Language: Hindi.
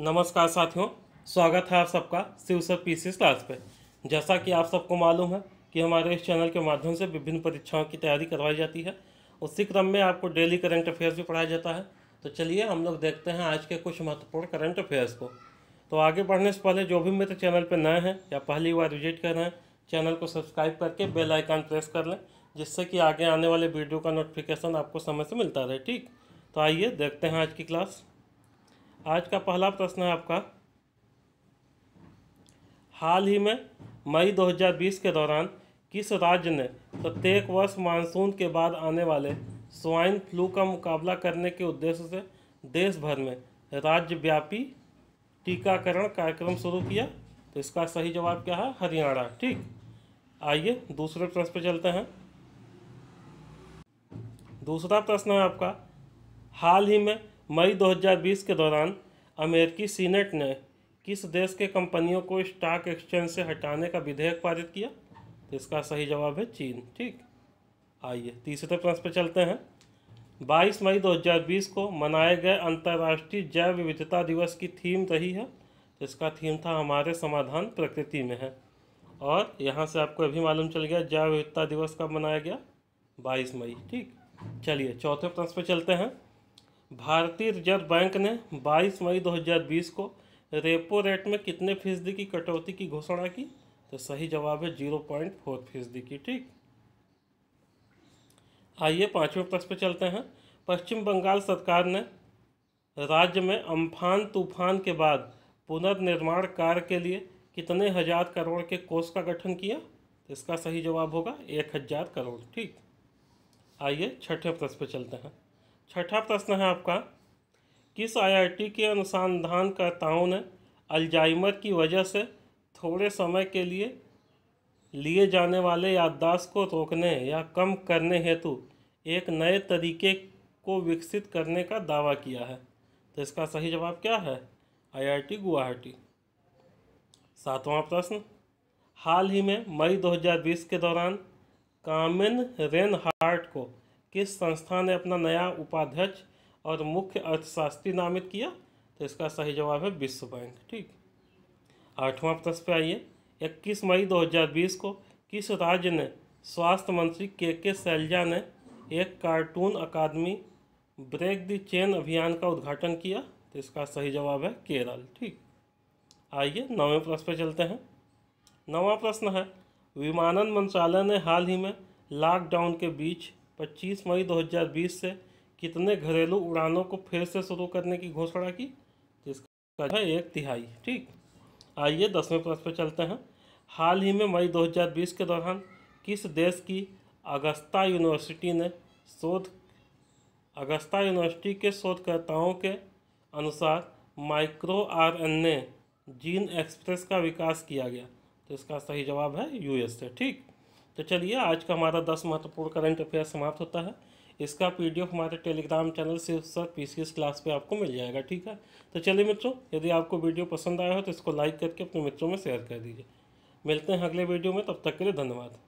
नमस्कार साथियों, स्वागत है आप सबका शिव सर पीसीएस क्लास पे। जैसा कि आप सबको मालूम है कि हमारे इस चैनल के माध्यम से विभिन्न परीक्षाओं की तैयारी करवाई जाती है। उसी क्रम में आपको डेली करंट अफेयर्स भी पढ़ाया जाता है। तो चलिए हम लोग देखते हैं आज के कुछ महत्वपूर्ण करंट अफेयर्स को। तो आगे बढ़ने से पहले जो भी मेरे चैनल पर नए हैं या पहली बार विजिट कर रहे हैं, चैनल को सब्सक्राइब करके बेल आइकन प्रेस कर लें, जिससे कि आगे आने वाले वीडियो का नोटिफिकेशन आपको समय से मिलता रहे। ठीक, तो आइए देखते हैं आज की क्लास। आज का पहला प्रश्न है आपका, हाल ही में मई 2020 के दौरान किस राज्य ने प्रत्येक वर्ष मानसून के बाद आने वाले स्वाइन फ्लू का मुकाबला करने के उद्देश्य से देश भर में राज्यव्यापी टीकाकरण कार्यक्रम शुरू किया? तो इसका सही जवाब क्या है? हरियाणा। ठीक, आइए दूसरे प्रश्न पर चलते हैं। दूसरा प्रश्न है आपका, हाल ही में मई 2020 के दौरान अमेरिकी सीनेट ने किस देश के कंपनियों को स्टॉक एक्सचेंज से हटाने का विधेयक पारित किया? तो इसका सही जवाब है चीन। ठीक, आइए तीसरे प्रश्न पर चलते हैं। 22 मई 2020 को मनाए गए अंतर्राष्ट्रीय जैव विविधता दिवस की थीम रही है। तो इसका थीम था हमारे समाधान प्रकृति में है। और यहाँ से आपको अभी मालूम चल गया जैव विविधता दिवस कब मनाया गया, 22 मई। ठीक, चलिए चौथे प्रश्न पर चलते हैं। भारतीय रिजर्व बैंक ने 22 मई 2020 को रेपो रेट में कितने फीसदी की कटौती की घोषणा की? तो सही जवाब है 0.4% की। ठीक, आइए पांचवें प्रश्न पर चलते हैं। पश्चिम बंगाल सरकार ने राज्य में अम्फान तूफान के बाद पुनर्निर्माण कार्य के लिए कितने हजार करोड़ के कोष का गठन किया? इसका सही जवाब होगा 1000 करोड़। ठीक, आइए छठे प्रश्न पर चलते हैं। छठा प्रश्न है आपका, किस आईआईटी के अनुसंधानकर्ताओं ने अल्जाइमर की वजह से थोड़े समय के लिए लिए जाने वाले याददाश्त को रोकने या कम करने हेतु एक नए तरीके को विकसित करने का दावा किया है? तो इसका सही जवाब क्या है? आईआईटी गुवाहाटी। सातवां प्रश्न, हाल ही में मई 2020 के दौरान कार्मेन रेनहार्ट को किस संस्था ने अपना नया उपाध्यक्ष और मुख्य अर्थशास्त्री नामित किया? तो इसका सही जवाब है विश्व बैंक। ठीक, आठवां प्रश्न पे आइए। 21 मई 2020 को किस राज्य ने स्वास्थ्य मंत्री के शैलजा ने एक cartoon academy break the chain अभियान का उद्घाटन किया? तो इसका सही जवाब है केरल। ठीक, आइए नौवें प्रश्न पे चलते हैं। नौवां प्रश्न है, विमानन मंत्रालय ने हाल ही में लॉकडाउन के बीच 25 मई 2020 से कितने घरेलू उड़ानों को फिर से शुरू करने की घोषणा की? जिसका है 1/3। ठीक, आइए 10वें प्रश्न पर चलते हैं। हाल ही में मई 2020 के दौरान किस देश की अगस्ता यूनिवर्सिटी के शोधकर्ताओं के अनुसार माइक्रो आरएनए जीन एक्सप्रेस का विकास किया गया? तो इसका सही जवाब है यूएसए। ठीक, तो चलिए आज का हमारा 10 महत्वपूर्ण करंट अफेयर समाप्त होता है। इसका पीडीएफ हमारे Telegram channel Shiv sir PCS class पे आपको मिल जाएगा। ठीक है, तो चलिए मित्रों, यदि आपको वीडियो पसंद आया हो तो इसको लाइक करके अपने मित्रों में शेयर कर दीजिए। मिलते हैं अगले वीडियो में, तब तक के लिए धन्यवाद।